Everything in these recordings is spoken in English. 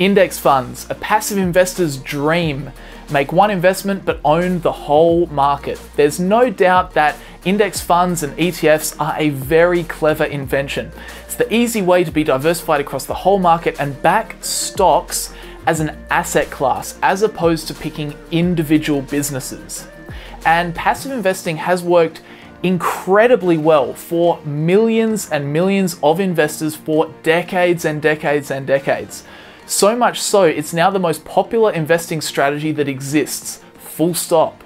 Index funds, a passive investor's dream. Make one investment but own the whole market. There's no doubt that index funds and ETFs are a very clever invention. It's the easy way to be diversified across the whole market and back stocks as an asset class, as opposed to picking individual businesses. And passive investing has worked incredibly well for millions and millions of investors for decades and decades and decades. So much so, it's now the most popular investing strategy that exists, full stop.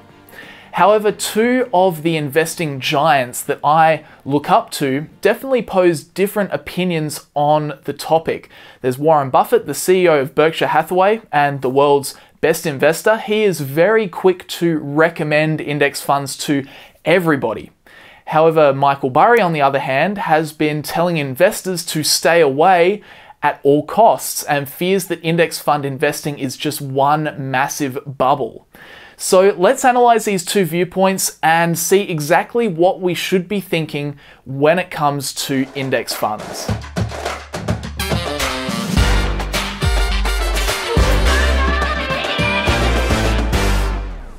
However, two of the investing giants that I look up to definitely pose different opinions on the topic. There's Warren Buffett, the CEO of Berkshire Hathaway and the world's best investor. He is very quick to recommend index funds to everybody. However, Michael Burry, on the other hand, has been telling investors to stay away at all costs and fears that index fund investing is just one massive bubble. So let's analyze these two viewpoints and see exactly what we should be thinking when it comes to index funds.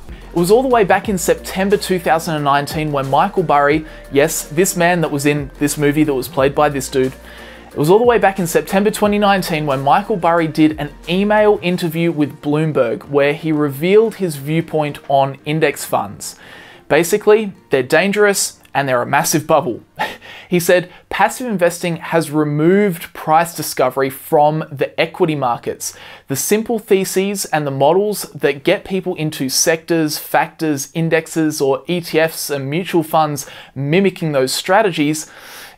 It was all the way back in September 2019 when Michael Burry, yes, this man that was in this movie that was played by this dude, it was all the way back in September 2019 when Michael Burry did an email interview with Bloomberg where he revealed his viewpoint on index funds. Basically, they're dangerous and they're a massive bubble. He said, passive investing has removed price discovery from the equity markets. The simple theses and the models that get people into sectors, factors, indexes, or ETFs and mutual funds mimicking those strategies,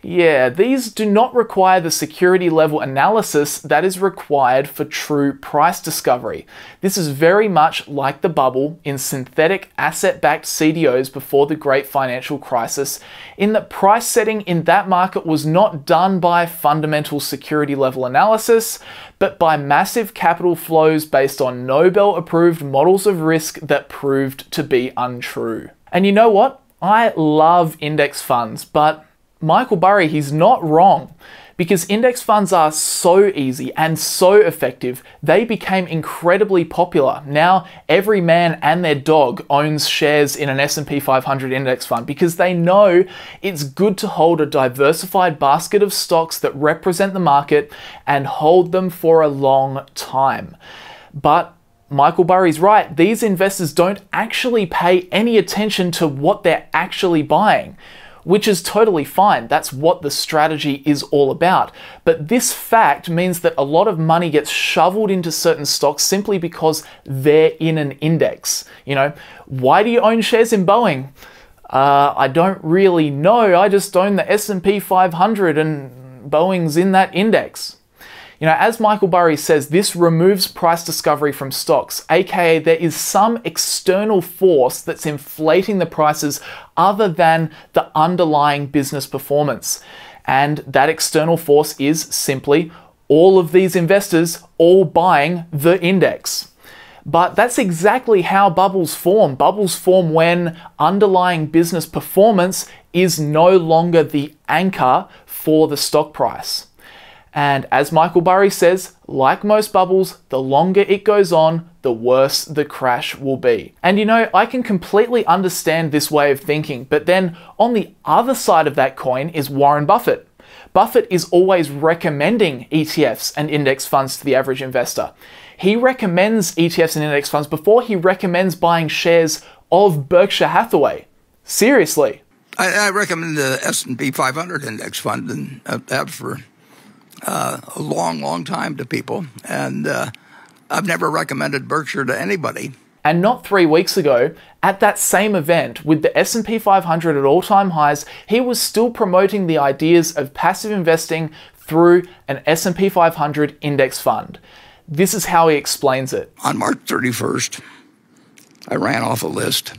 yeah, these do not require the security level analysis that is required for true price discovery. This is very much like the bubble in synthetic asset-backed CDOs before the great financial crisis, in that price setting in that market was not done by fundamental security level analysis, but by massive capital flows based on Nobel-approved models of risk that proved to be untrue. And you know what? I love index funds, but Michael Burry, he's not wrong, because index funds are so easy and so effective, they became incredibly popular. Now, every man and their dog owns shares in an S&P 500 index fund because they know it's good to hold a diversified basket of stocks that represent the market and hold them for a long time. But Michael Burry's right, these investors don't actually pay any attention to what they're actually buying, which is totally fine. That's what the strategy is all about. But this fact means that a lot of money gets shoveled into certain stocks simply because they're in an index. You know, why do you own shares in Boeing? I don't really know. I just own the S&P 500 and Boeing's in that index. You know, as Michael Burry says, this removes price discovery from stocks, aka there is some external force that's inflating the prices other than the underlying business performance. And that external force is simply all of these investors all buying the index. But that's exactly how bubbles form. Bubbles form when underlying business performance is no longer the anchor for the stock price. And as Michael Burry says, like most bubbles, the longer it goes on, the worse the crash will be. And you know, I can completely understand this way of thinking, but then on the other side of that coin is Warren Buffett. Buffett is always recommending ETFs and index funds to the average investor. He recommends ETFs and index funds before he recommends buying shares of Berkshire Hathaway. Seriously. I recommend the S&P 500 index fund, and that's for a long time to people, and I've never recommended Berkshire to anybody. And not 3 weeks ago, at that same event, with the S&P 500 at all-time highs, he was still promoting the ideas of passive investing through an S&P 500 index fund. This is how he explains it. On March 31st, I ran off a list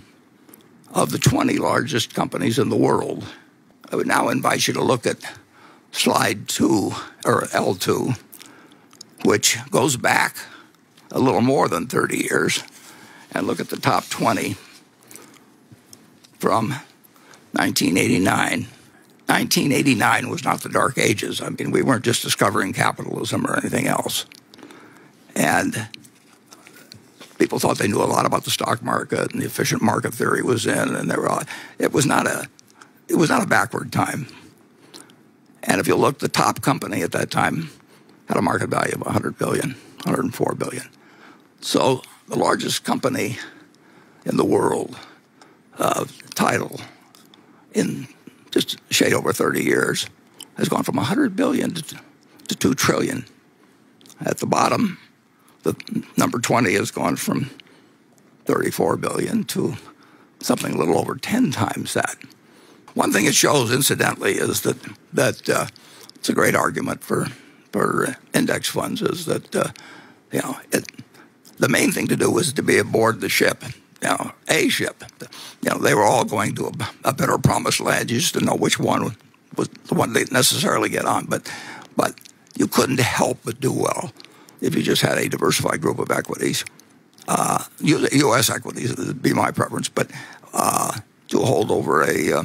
of the 20 largest companies in the world. I would now invite you to look at slide 2, or L2, which goes back a little more than 30 years, and look at the top 20 from 1989. 1989 was not the Dark Ages. I mean, we weren't just discovering capitalism or anything else. And people thought they knew a lot about the stock market, and the efficient market theory was in, and they were all, it was not a backward time. And if you look, the top company at that time had a market value of $100 billion, $104 billion. So the largest company in the world, Title, in just a shade over 30 years, has gone from $100 billion to $2 trillion. At the bottom, the number 20 has gone from $34 billion to something a little over 10 times that. One thing it shows, incidentally, is that it's a great argument for index funds, is that the main thing to do was to be aboard the ship, a ship. They were all going to a better promised land. You just didn't know which one was the one they'd necessarily get on. But you couldn't help but do well if you just had a diversified group of equities. U.S. equities would be my preference, but to hold over a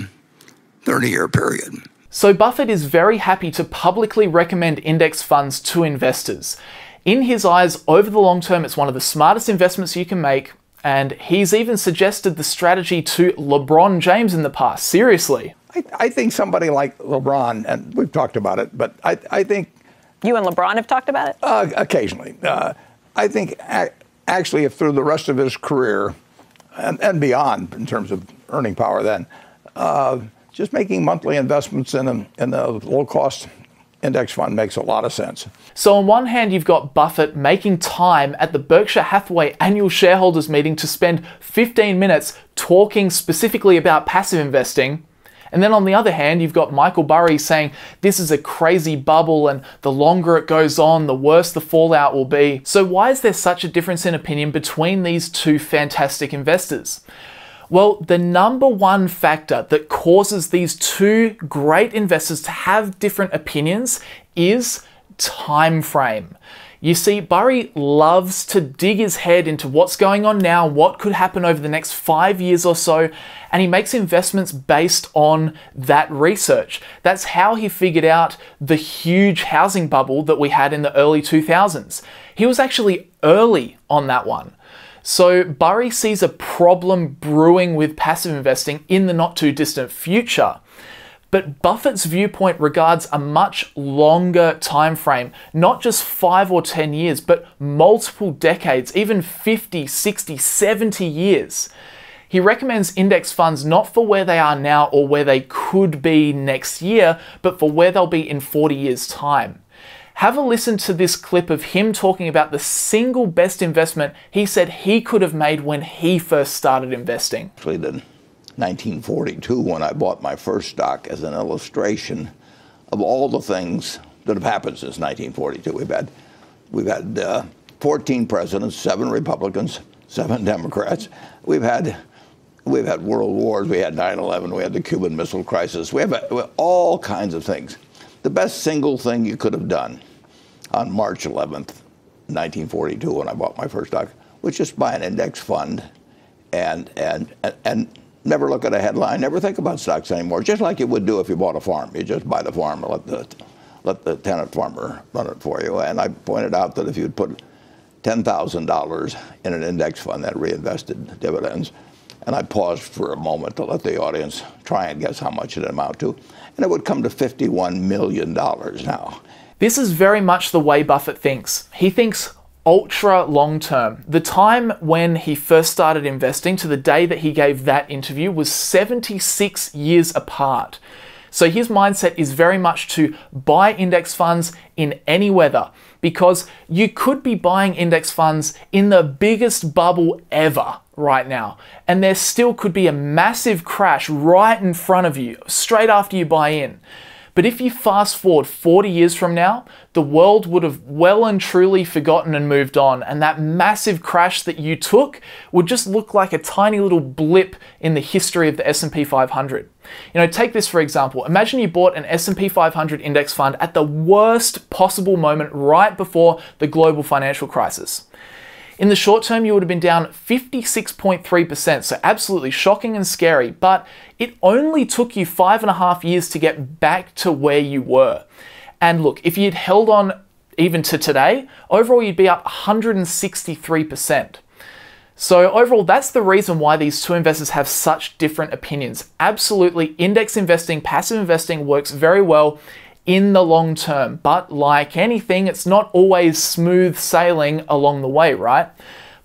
30-year period. So Buffett is very happy to publicly recommend index funds to investors. In his eyes, over the long term, it's one of the smartest investments you can make, and he's even suggested the strategy to LeBron James in the past. Seriously. I think somebody like LeBron, and we've talked about it, but I think... You and LeBron have talked about it? Occasionally. I think actually if through the rest of his career and beyond in terms of earning power then, just making monthly investments in a low-cost index fund makes a lot of sense. So on one hand, you've got Buffett making time at the Berkshire Hathaway annual shareholders meeting to spend 15 minutes talking specifically about passive investing. And then on the other hand, you've got Michael Burry saying, this is a crazy bubble and the longer it goes on, the worse the fallout will be. So why is there such a difference in opinion between these two fantastic investors? Well, the number one factor that causes these two great investors to have different opinions is time frame. You see, Burry loves to dig his head into what's going on now, what could happen over the next 5 years or so, and he makes investments based on that research. That's how he figured out the huge housing bubble that we had in the early 2000s. He was actually early on that one. So Burry sees a problem brewing with passive investing in the not too distant future. But Buffett's viewpoint regards a much longer time frame, not just 5 or 10 years, but multiple decades, even 50, 60, 70 years. He recommends index funds not for where they are now or where they could be next year, but for where they'll be in 40 years' time. Have a listen to this clip of him talking about the single best investment he said he could have made when he first started investing. Actually, then 1942, when I bought my first stock, as an illustration of all the things that have happened since 1942. We've had 14 presidents, 7 Republicans, 7 Democrats. We've had world wars. We had 9/11. We had the Cuban Missile Crisis. We have all kinds of things. The best single thing you could have done on March 11th, 1942, when I bought my first stock, was just buy an index fund, and never look at a headline, never think about stocks anymore, just like you would do if you bought a farm. You just buy the farm and let the tenant farmer run it for you. And I pointed out that if you'd put $10,000 in an index fund that reinvested dividends, and I paused for a moment to let the audience try and guess how much it amounted to, and it would come to $51 million now. This is very much the way Buffett thinks. He thinks ultra long term. The time when he first started investing to the day that he gave that interview was 76 years apart. So his mindset is very much to buy index funds in any weather, because you could be buying index funds in the biggest bubble ever right now, and there still could be a massive crash right in front of you straight after you buy in. But if you fast forward 40 years from now, the world would have well and truly forgotten and moved on, and that massive crash that you took would just look like a tiny little blip in the history of the S&P 500. Take this for example. Imagine you bought an S&P 500 index fund at the worst possible moment right before the global financial crisis. In the short term, you would have been down 56.3%, so absolutely shocking and scary, but it only took you 5.5 years to get back to where you were. And look, if you'd held on even to today, overall you'd be up 163%. So overall, that's the reason why these two investors have such different opinions. Absolutely, index investing, passive investing works very well in the long term, but like anything, it's not always smooth sailing along the way, right?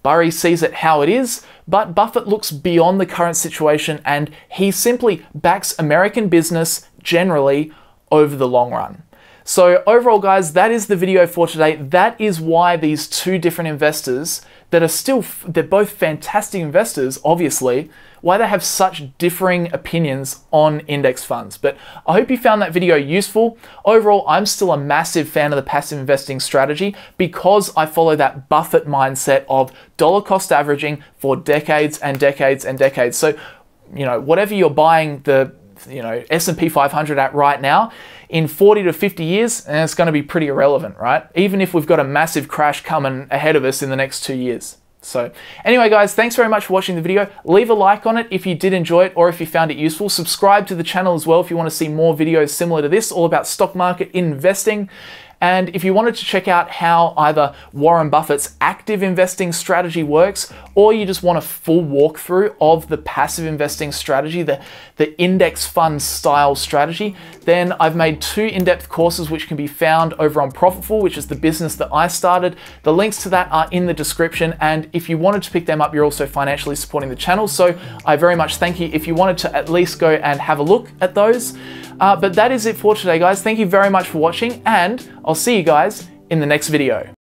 Burry sees it how it is, but Buffett looks beyond the current situation and he simply backs American business generally over the long run. So overall, guys, that is the video for today. That is why these two different investors that are still, they're both fantastic investors, obviously, why they have such differing opinions on index funds. But I hope you found that video useful. Overall, I'm still a massive fan of the passive investing strategy because I follow that Buffett mindset of dollar cost averaging for decades and decades and decades. So, you know, whatever you're buying the, you know, S&P 500 at right now, in 40 to 50 years, and it's going to be pretty irrelevant, right? Even if we've got a massive crash coming ahead of us in the next 2 years. So anyway, guys, thanks very much for watching the video. Leave a like on it if you did enjoy it or if you found it useful. Subscribe to the channel as well if you want to see more videos similar to this, all about stock market investing. And if you wanted to check out how either Warren Buffett's active investing strategy works, or you just want a full walkthrough of the passive investing strategy, the index fund style strategy, then I've made two in-depth courses which can be found over on Profitful, which is the business that I started. The links to that are in the description. And if you wanted to pick them up, you're also financially supporting the channel. So I very much thank you if you wanted to at least go and have a look at those. But that is it for today, guys. Thank you very much for watching, and I'll see you guys in the next video.